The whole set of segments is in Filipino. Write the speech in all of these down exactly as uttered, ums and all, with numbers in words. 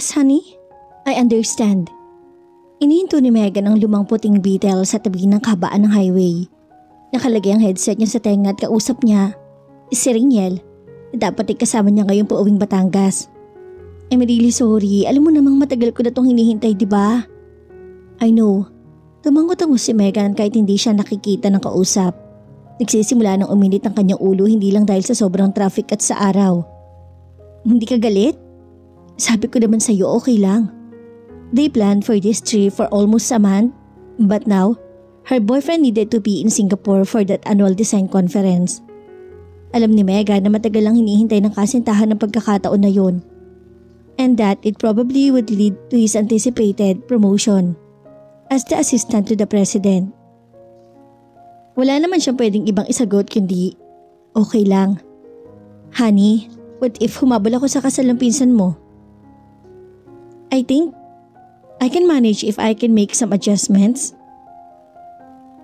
Yes, honey. I understand. Inihinto ni Megan ang lumang puting beetle sa tabi ng kabaan ng highway. Nakalagay ang headset niya sa tenga at kausap niya si Rignel. Dapat ikasama niya ngayon pauwing Batangas. I'm really sorry. Alam mo namang matagal ko na itong hinihintay, di ba? I know. Tumangot-tango si Megan kahit hindi siya nakikita ng kausap. Nagsisimula ng uminit ang kanyang ulo hindi lang dahil sa sobrang traffic at sa araw. Hindi ka galit? Sabi ko naman sa'yo okay lang. They planned for this trip for almost a month, but now, her boyfriend needed to be in Singapore for that annual design conference. Alam ni Megan na matagal lang hinihintay ng kasintahan ng pagkakataon na yun, and that it probably would lead to his anticipated promotion as the assistant to the president. Wala naman siyang pwedeng ibang isagot kundi, okay lang. Honey, what if humabol ako sa kasal ng pinsan mo? I think, I can manage if I can make some adjustments.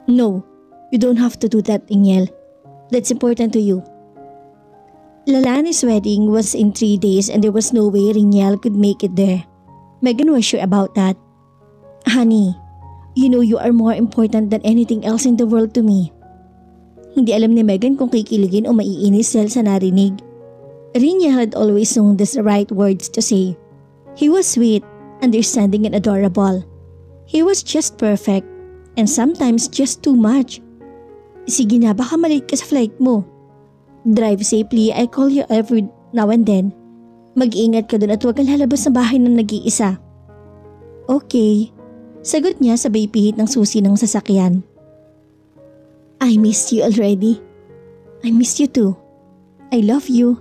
No, you don't have to do that, Ingel. That's important to you. Lalani's wedding was in three days and there was no way Rignel could make it there. Megan was sure about that. Honey, you know you are more important than anything else in the world to me. Hindi alam ni Megan kung kikiligin o maiinis dahil sa narinig. Rignel had always known the right words to say. He was sweet, understanding and adorable. He was just perfect and sometimes just too much. Sige na, baka malate ka sa flight mo. Drive safely, I call you every now and then. Mag-iingat ka dun at huwag kang lalabas sa bahay ng nag-iisa. Okay, sagot niya sabay pihit ng susi ng sasakyan. I missed you already. I missed you too. I love you.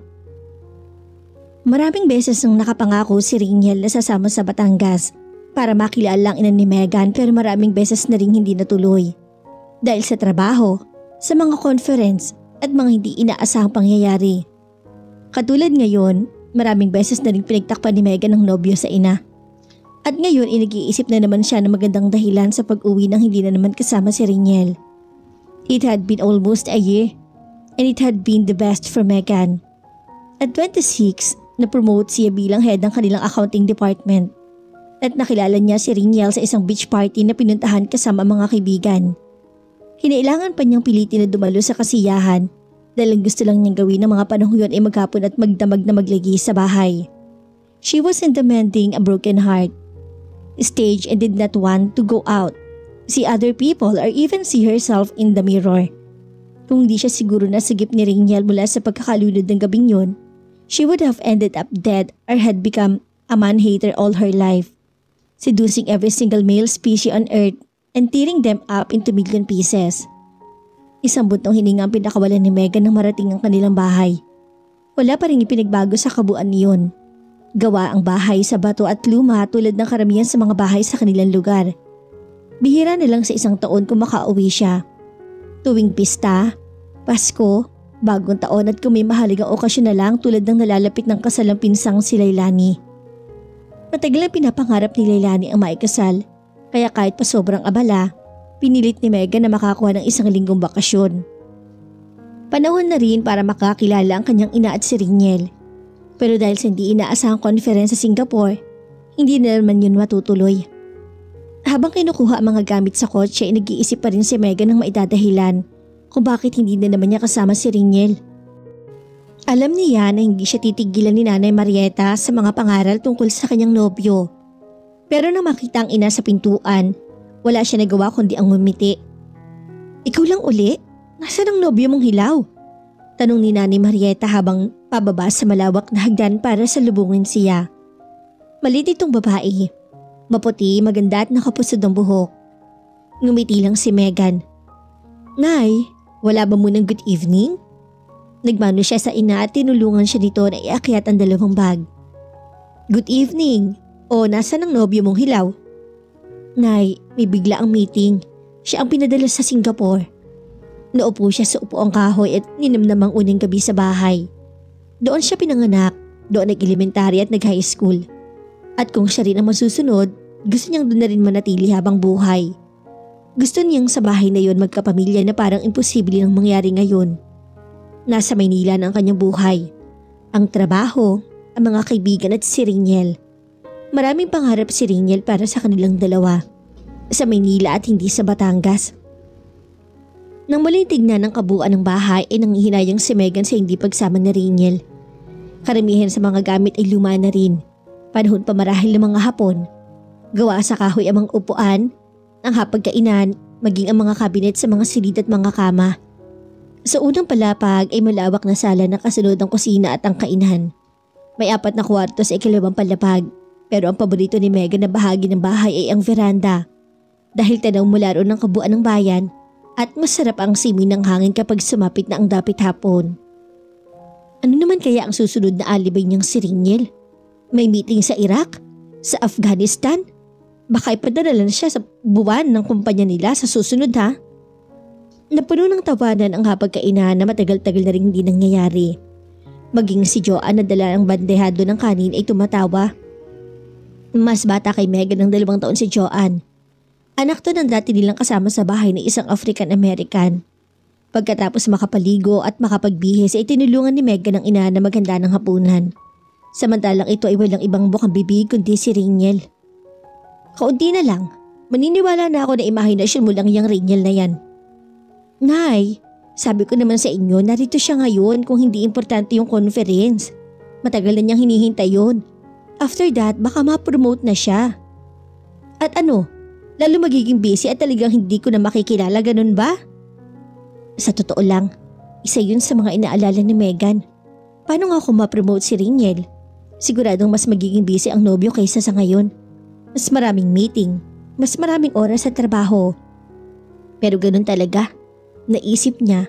Maraming beses nang nakapangako si Rignel na sasama sa Batangas para makilala ang ina ni Megan, pero maraming beses na rin hindi natuloy. Dahil sa trabaho, sa mga conference at mga hindi inaasahang pangyayari. Katulad ngayon, maraming beses na rin pinagtakpan ni Megan ang nobyo sa ina. At ngayon inag-iisip na naman siya ng magandang dahilan sa pag-uwi ng hindi na naman kasama si Rignel. It had been almost a year and it had been the best for Megan. At twenty-six, na-promote siya bilang head ng kanilang accounting department at nakilala niya si Rignel sa isang beach party na pinuntahan kasama mga kaibigan. Hinailangan pa niyang pilitin na dumalo sa kasiyahan dahil gusto lang niyang gawin ng mga panahon yun ay maghapon at magdamag na maglagi sa bahay. She wasn't demanding a broken heart, stage and did not want to go out, see other people or even see herself in the mirror. Kung di siya siguro na sagip ni Rignel mula sa pagkakalunod ng gabing yun, she would have ended up dead or had become a man-hater all her life, seducing every single male species on earth and tearing them up into million pieces. Isang buntong hininga ang pinakawalan ni Megan nang marating ang kanilang bahay. Wala pa rin ipinagbago sa kabuuan niyon. Gawa ang bahay sa bato at luma tulad ng karamihan sa mga bahay sa kanilang lugar. Bihira na lang sa isang taon kung makauwi siya. Tuwing pista, Pasko, Bagong taon at kung may mahalagang okasyon na lang tulad ng nalalapit ng kasal ng pinsang si Lailani. Matagal na pinapangarap ni Lailani ang maikasal, kaya kahit pa sobrang abala, pinilit ni Megan na makakuha ng isang linggong bakasyon. Panahon na rin para makakilala ang kanyang ina at si Rignel. Pero dahil sa hindi inaasahang conference sa Singapore, hindi na naman yun matutuloy. Habang kinukuha ang mga gamit sa kotse, nag-iisip pa rin si Megan ng maidadahilan kung bakit hindi na naman niya kasama si Rignel. Alam niya na hindi siya titigilan ni Nanay Marietta sa mga pangaral tungkol sa kanyang nobyo. Pero nang makita ang ina sa pintuan, wala siya nagawa kundi ang ngumiti. Ikaw lang uli? Nasaan ang nobyo mong hilaw? Tanong ni Nanay Marietta habang pababa sa malawak na hagdan para salubungin siya. Malit itong babae. Maputi, maganda at nakapusod ang buhok. Ngumiti lang si Megan. Nay, wala ba munang good evening? Nagmano siya sa ina at tinulungan siya nito na iakyat ang dalawang bag. Good evening. O, nasaan ang nobyo mong hilaw? Nay, may bigla ang meeting. Siya ang pinadala sa Singapore. Naupo siya sa upoang kahoy at ninamnamang unang gabi sa bahay. Doon siya pinanganak, doon nag-elementary at nag-high school. At kung siya rin ang masusunod, gusto niyang doon na rin manatili habang buhay. Gusto niyang sa bahay na yon magkapamilya na parang imposible nang mangyari ngayon. Nasa Maynila na ang kanyang buhay, ang trabaho, ang mga kaibigan at si Rignel. Maraming pangarap si Rignel para sa kanilang dalawa, sa Maynila at hindi sa Batangas. Nang muling tignan ang kabuuan ng bahay ay nanghihinayang si Megan sa hindi pagsama na Rignel. Karamihan sa mga gamit ay luma na rin, panahon pa marahil ng mga hapon. Gawa sa kahoy ang mga upuan, ang hapagkainan, maging ang mga kabinet sa mga silid at mga kama. Sa unang palapag ay malawak na sala na kasunod ang kusina at ang kainan. May apat na kwarto sa ikalawang palapag, pero ang paborito ni Megan na bahagi ng bahay ay ang veranda. Dahil tanaw mula roon ang kabuuan ng bayan at masarap ang simoy ng hangin kapag sumapit na ang dapit hapon. Ano naman kaya ang susunod na alibay niyang si Rignel? May meeting sa Iraq? Sa Afghanistan? Baka ipadala siya sa buwan ng kumpanya nila sa susunod ha? Napuno ng tawanan ang hapagkainan na matagal-tagal na rin hindi nangyayari. Maging si Joanne na dala ng bandehado ng kanin ay tumatawa. Mas bata kay Megan ng dalawang taon si Joanne. Anak to ng dati nilang kasama sa bahay na isang African-American. Pagkatapos makapaligo at makapagbihis ay tinulungan ni Megan ang ina na maghanda ng hapunan. Samantalang ito ay walang ibang bukang bibig kundi si Rignel. Kaunti na lang, maniniwala na ako na imahinasyon mo lang yung Rignel na yan. Nay, sabi ko naman sa inyo narito siya ngayon kung hindi importante yung conference. Matagal na niyang hinihintay yun. After that, baka ma-promote na siya. At ano, lalo magiging busy at talagang hindi ko na makikilala, ganun ba? Sa totoo lang, isa yun sa mga inaalala ni Megan. Paano nga kung ma-promote si Rignel? Siguradong mas magiging busy ang nobyo kaysa sa ngayon. Mas maraming meeting, mas maraming oras sa trabaho. Pero ganun talaga. Naisip niya,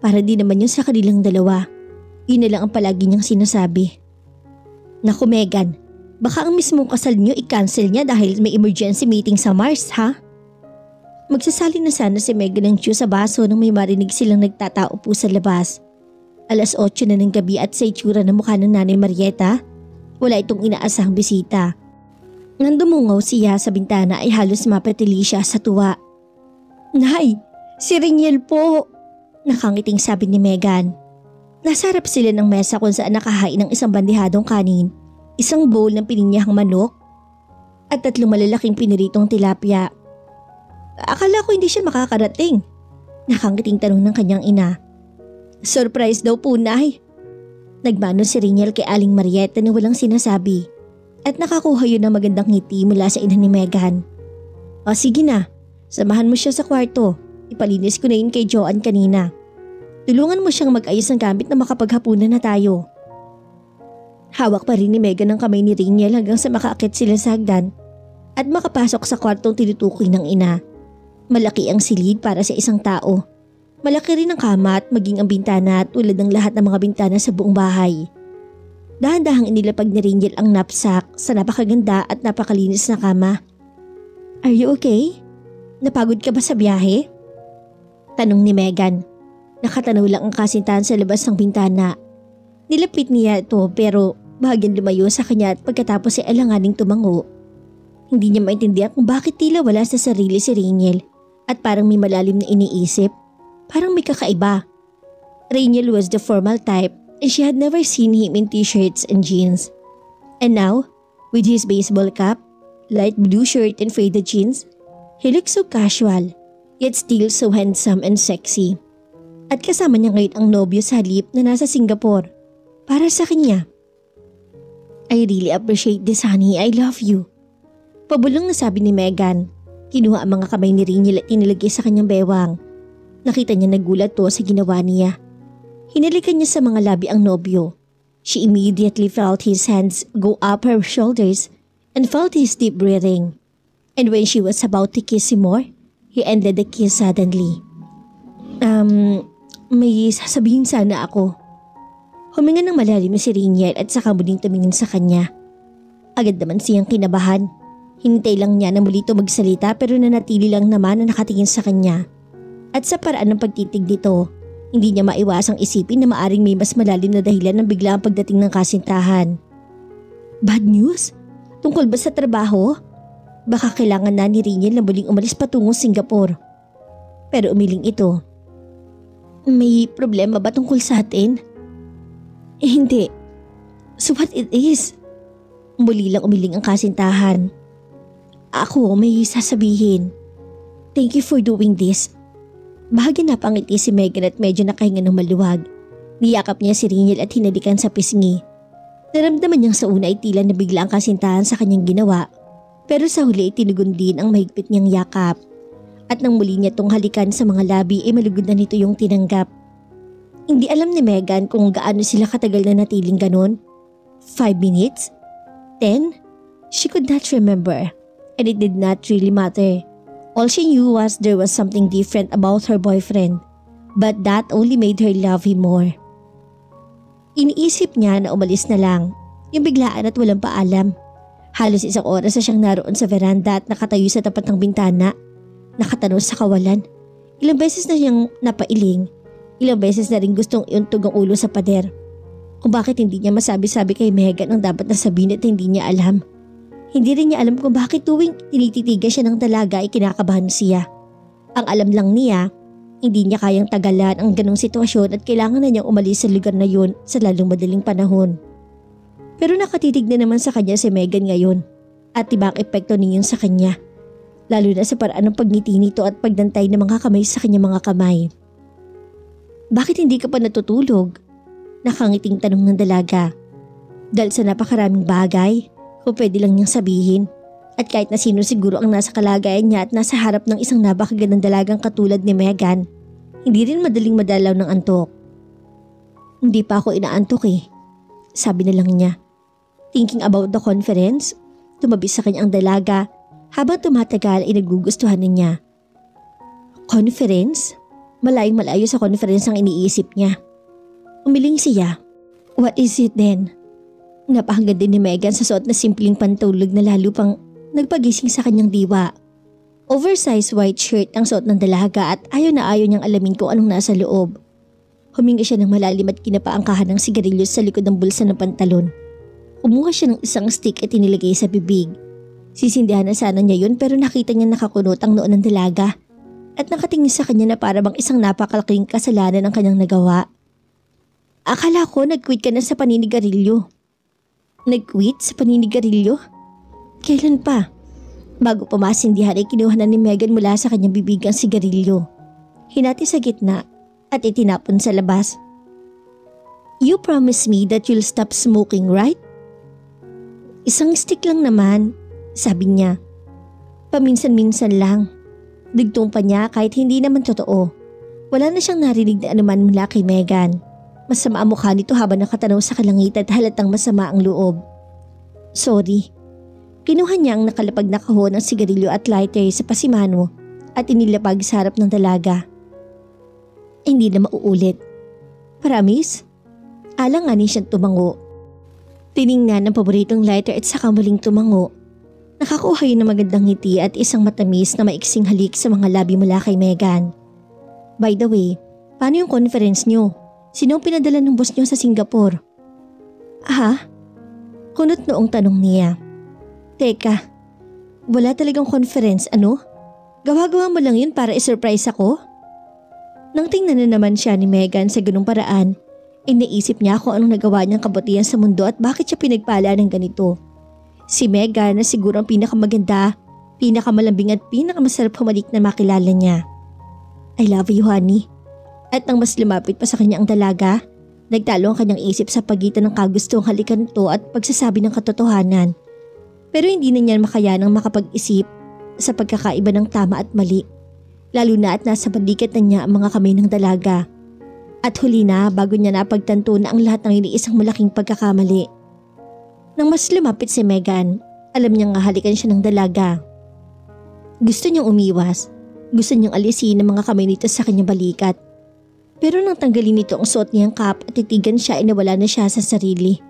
para di naman yun sa kanilang dalawa. Yun na lang ang palagi niyang sinasabi. Naku Megan, baka ang mismong kasal niyo i-cancel niya dahil may emergency meeting sa Mars ha? Magsasali na sana si Megan ng chew sa baso nang may marinig silang nagtatao po sa labas. alas otso na ng gabi at sa itsura na mukha ng Nanay Marietta, wala itong inaasahang bisita. Nang dumungaw siya sa bintana ay halos mapatili siya sa tuwa. Nay! Si Rignel po, nakangiting sabi ni Megan. Nasa harap sila ng mesa kung saan nakahain ng isang bandehadong kanin, isang bowl ng pininyahang manok, at tatlong malalaking piniritong tilapia. Akala ko hindi siya makakarating, nakangiting tanong ng kanyang ina. Surprise daw po, Nay. Nagmano si Rignel kay Aling Marietta na walang sinasabi, at nakakuha yun ng magandang ngiti mula sa ina ni Megan. O sige na, samahan mo siya sa kwarto. Ipalinis ko na yun kay Joanne kanina. Tulungan mo siyang mag-ayos ng gamit na makapaghapunan na tayo. Hawak pa rin ni Megan ang kamay ni Rignel hanggang sa makaakit sila sa hagdan at makapasok sa kwartong tinutukoy ng ina. Malaki ang silid para sa isang tao. Malaki rin ang kama at maging ang bintana tulad ng lahat ng mga bintana sa buong bahay. Dahan-dahang inilapag ni Rignel ang knapsack sa napakaganda at napakalinis na kama. Are you okay? Napagod ka ba sa biyahe? Tanong ni Megan. Nakatanaw lang ang kasintahan sa labas ng bintana. Nilapit niya ito pero bahagyang lumayo sa kanya at pagkatapos ay alanganing tumango. Hindi niya maintindihan kung bakit tila wala sa sarili si Rignel at parang may malalim na iniisip. Parang may kakaiba. Rignel was the formal type and she had never seen him in t-shirts and jeans. And now, with his baseball cap, light blue shirt and faded jeans, he looked so casual. Yet still so handsome and sexy. At kasama niya ngayon ang nobyo sa halip na nasa Singapore. Para sa kanya. I really appreciate this honey, I love you. Pabulong na sabi ni Megan. Kinuha ang mga kamay ni Rignel at inilagay sa kanyang bewang. Nakita niya nagulat to sa ginawa niya. Hinalikan niya sa mga labi ang nobyo. She immediately felt his hands go up her shoulders and felt his deep breathing. And when she was about to kiss him more, he ended the kiss suddenly. Um, may sasabihin sana ako. Huminga ng malalim si Rignel at saka muling tumingin sa kanya. Agad naman siyang kinabahan. Hinintay lang niya na muli ito magsalita pero nanatili lang naman na nakatingin sa kanya. At sa paraan ng pagtitig dito, hindi niya maiwasang isipin na maaring may mas malalim na dahilan ng bigla ang pagdating ng kasintahan. Bad news? Tungkol ba sa trabaho? Baka kailangan na ni Rignel na muling umalis patungo Singapore. Pero umiling ito. May problema ba tungkol sa atin? Eh, hindi. So what it is? Muli lang umiling ang kasintahan. Ako may sasabihin. Thank you for doing this. Bahagi na pangiti si Megan at medyo nakahinga ng maluwag. Niyakap niya si Rignel at hinalikan sa pisngi. Naramdaman niyang sa una ay tila na bigla ang kasintahan sa kanyang ginawa. Pero sa huli ay tinugon din ang mahigpit niyang yakap. At nang muli niya tong halikan sa mga labi ay malugod na nito yung tinanggap. Hindi alam ni Megan kung gaano sila katagal na natiling ganon. Five minutes? Ten? She could not remember. And it did not really matter. All she knew was there was something different about her boyfriend, but that only made her love him more. Iniisip niya na umalis na lang, yung biglaan at walang paalam. Halos isang oras na siyang naroon sa veranda at nakatayo sa tapat ng bintana. Nakatanaw sa kawalan. Ilang beses na siyang napailing, ilang beses na rin gustong iuntog ang ulo sa pader. Kung bakit hindi niya masabi-sabi kay Megan ang dapat na sabihin at hindi niya alam. Hindi rin niya alam kung bakit tuwing tinititigas siya ng dalaga ay kinakabahan siya. Ang alam lang niya, hindi niya kayang tagalan ang ganong sitwasyon at kailangan na niyang umalis sa lugar na yun sa lalong madaling panahon. Pero nakatitig na naman sa kanya si Megan ngayon at iba ang epekto niyon sa kanya. Lalo na sa paraan ng pagngiti nito at pagdantay ng mga kamay sa kanyang mga kamay. Bakit hindi ka pa natutulog? Nakangiting tanong ng dalaga. Dahil sa napakaraming bagay, kung pwede lang niyang sabihin. At kahit na sino siguro ang nasa kalagayan niya at nasa harap ng isang napakagandang dalagang katulad ni Megan, hindi rin madaling madalaw ng antok. Hindi pa ako inaantok eh, sabi na lang niya. Thinking about the conference, tumabi sa kanya ang dalaga habang tumatagal ay nagugustuhan niya. Conference? Malayong malayo sa conference ang iniisip niya. Umiling siya. What is it then? Napakaganda ni Megan sa suot na simpleng pantulog na lalo pang nagpagising sa kanyang diwa. Oversized white shirt ang suot ng dalaga at ayaw na ayaw niyang alamin kung anong nasa loob. Huminga siya ng malalim at kinapaangkahan ng sigarilyos sa likod ng bulsa ng pantalon. Kumuha siya ng isang stick at inilagay sa bibig. Sisindihan na sana niya yun pero nakita niya nakakunot ang noo ng dalaga at nakatingin sa kanya na para bang isang napakalaking kasalanan ang kanyang nagawa. Akala ko nag-quit ka na sa paninigarilyo. Nag-quit sa paninigarilyo? Kailan pa? Bago pumasindihan ay kinuha na ni Megan mula sa kanyang bibig ang sigarilyo. Hinati sa gitna at itinapon sa labas. You promise me that you'll stop smoking, right? Isang stick lang naman, sabi niya. Paminsan-minsan lang. Digtong pa niya kahit hindi naman totoo. Wala na siyang narinig na anuman mula kay Megan. Masama ang mukha nito habang nakatanaw sa kalangitan at halatang masama ang loob. Sorry. Kinuha niya ang nakalapag na kahon ng sigarilyo at lighter sa pasimano at inilapag sa harap ng dalaga. Eh, hindi na mauulit. Promise? Alanganin siyang tumango. Tiningnan ang paboritong lighter at saka muling tumango. Nakakuha yun ng magandang ngiti at isang matamis na maiksing halik sa mga labi mula kay Megan. By the way, paano yung conference niyo? Sinong pinadala ng boss niyo sa Singapore? Ha? Kunot noong tanong niya. Teka, wala talagang conference, ano? Gawa-gawa mo lang yun para isurprise ako? Nang tingnan na naman siya ni Megan sa ganung paraan, iniisip niya kung anong nagawa niyang kabutihan sa mundo at bakit siya pinagpala ng ganito. Si Megan na siguro ang pinakamaganda, pinakamalambing at pinakamasarap humalik na makilala niya. I love you, honey. At nang mas lumapit pa sa kanya ang dalaga, nagtalo ang kanyang isip sa pagitan ng kagustong halikan nito at pagsasabi ng katotohanan. Pero hindi na niya makayanang makapag-isip sa pagkakaiba ng tama at mali, lalo na at nasa balikat na niya ang mga kamay ng dalaga. At huli na bago niya napagtanto na ang lahat ng iniisang malaking pagkakamali. Nang mas lumapit si Megan, alam niyang halikan siya ng dalaga. Gusto niyang umiwas, gusto niyang alisin ang mga kamay nito sa kanyang balikat. Pero nang tanggalin nito ang suot niyang cap at titigan siya ay nawala na siya sa sarili.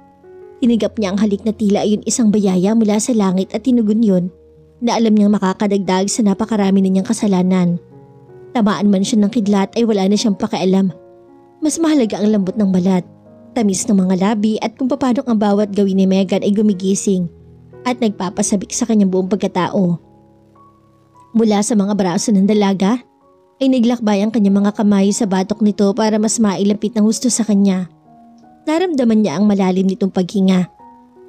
Tinigap niya ang halik na tila ayon isang bayaya mula sa langit at tinugon yun na alam niyang makakadagdag sa napakarami na niyang kasalanan. Tamaan man siya ng kidlat ay wala na siyang pakialam. Mas mahalaga ang lambot ng balat, tamis ng mga labi at kung paano ang bawat gawin ni Megan ay gumigising at nagpapasabik sa kanyang buong pagkatao. Mula sa mga braso ng dalaga, ay naglakbay ang kanyang mga kamay sa batok nito para mas mailapit ng husto sa kanya. Naramdaman niya ang malalim nitong paghinga.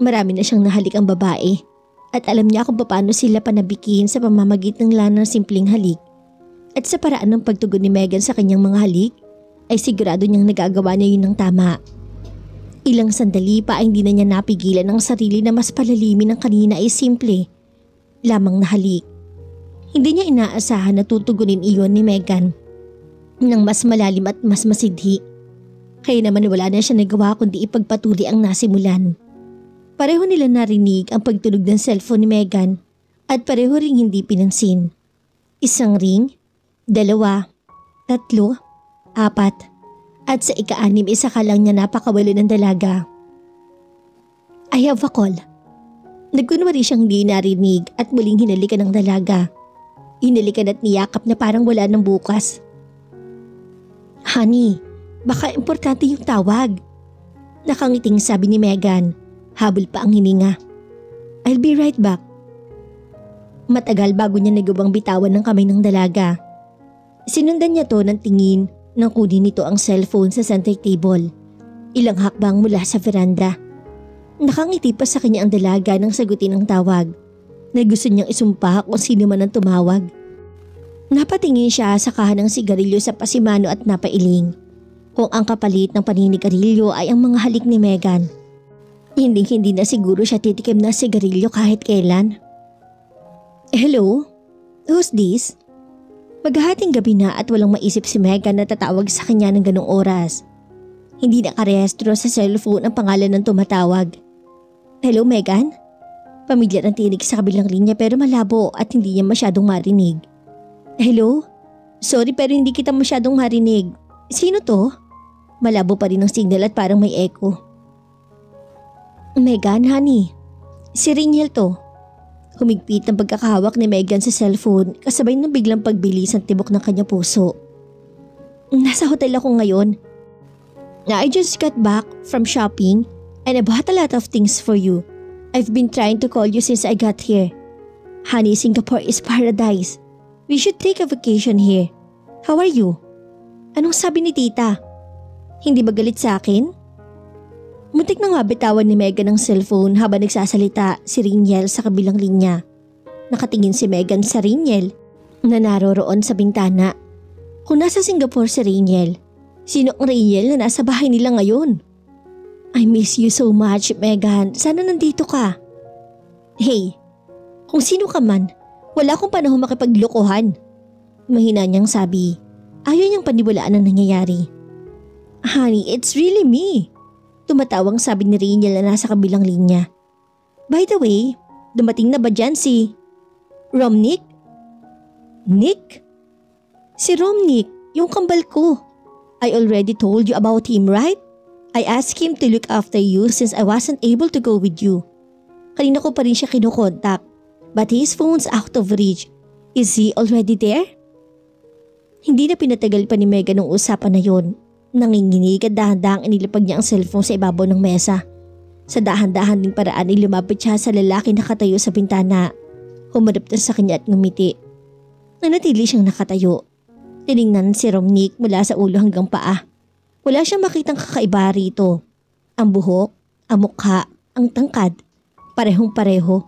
Marami na siyang nahalik ang babae at alam niya kung paano sila panabikihin sa pamamagitan ng lanang simpleng halik. At sa paraan ng pagtugon ni Megan sa kanyang mga halik ay sigurado niyang nagagawa niya yun ng tama. Ilang sandali pa ay hindi na niya napigilan ang sarili na mas palalimin ang kanina ay simple lamang na halik. Hindi niya inaasahan na tutugunin iyon ni Megan nang mas malalim at mas masidhi. Kaya naman wala na siya nagawa kundi ipagpatuloy ang nasimulan. Pareho nila narinig ang pagtunog ng cellphone ni Megan at pareho ring hindi pinansin. Isang ring, dalawa, tatlo, apat, at sa ika-anim isa ka lang niya napakawalo ng dalaga. "I have a call." Nagkunwari siyang di narinig at muling hinalikan ng dalaga. Hinalikan at niyakap na parang wala ng bukas. "Honey, baka importante yung tawag." Nakangiting sabi ni Megan. Habol pa ang hininga. "I'll be right back." Matagal bago niya nagawang bitawan ng kamay ng dalaga. Sinundan niya to ng tingin nang kunin nito ang cellphone sa center table. Ilang hakbang mula sa veranda. Nakangiti pa sa kanya ang dalaga nang sagutin ang tawag. Na gusto niyang isumpa kung sino man ang tumawag. Napatingin siya sa kahanang sigarilyo sa pasimano at napailing. Kung ang kapalit ng paninigarilyo ay ang mga halik ni Megan. Hinding-hindi na siguro siya titikim ng sigarilyo kahit kailan. "Hello? Who's this?" Maghahating gabi na at walang maisip si Megan na tatawag sa kanya ng ganong oras. Hindi nakarehistro sa cellphone ang pangalan ng tumatawag. "Hello, Megan?" Pamilyar ang tinig sa kabilang linya pero malabo at hindi niya masyadong marinig. "Hello? Sorry pero hindi kita masyadong marinig. Sino to?" Malabo pa rin ang signal at parang may echo. "Megan, honey. Si Rignel to." Humigpit ang pagkakahawak ni Megan sa cellphone kasabay ng biglang pagbilis ang tibok ng kanyang puso. "Nasa hotel ako ngayon. I just got back from shopping and I bought a lot of things for you. I've been trying to call you since I got here. Honey, Singapore is paradise. We should take a vacation here. How are you?" "Anong sabi ni tita? Hindi ba galit sa akin?" Muntik na nga bitawan ni Megan ang cellphone habang nagsasalita si Rignel sa kabilang linya. Nakatingin si Megan sa Rignel na naroroon sa bintana. Kung nasa Singapore si Rignel, sino ang Rignel na nasa bahay nila ngayon? "I miss you so much, Megan. Sana nandito ka." "Hey, kung sino ka man, wala akong panahon makipaglokohan." Mahina niyang sabi. Ayaw niyang paniwalaan ang nangyayari. "Honey, it's really me." Tumatawang sabi ni Rignel na nasa kabilang linya. "By the way, dumating na ba dyan si Romnick?" "Nick?" "Si Romnick, yung kambal ko. I already told you about him, right? I asked him to look after you since I wasn't able to go with you. Kanina ko pa rin siya kinukontak, but his phone's out of reach. Is he already there?" Hindi na pinatagal pa ni Megan ang usapan na yon. Nanginginig at dahan-dahang inilipag niya ang cellphone sa ibabaw ng mesa. Sa dahan-dahan ding paraan ay lumapit siya sa lalaki na nakatayo sa bintana. Humarap na sa kanya at ngumiti. Nanatili siyang nakatayo. Tinignan si Romnick mula sa ulo hanggang paa. Wala siyang makitang kakaiba rito. Ang buhok, ang mukha, ang tangkad, parehong-pareho.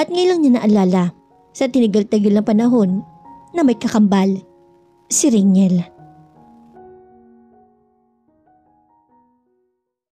At ngayon lang niya naalala sa tinigal-tigal ng panahon na may kakambal, si Rignel.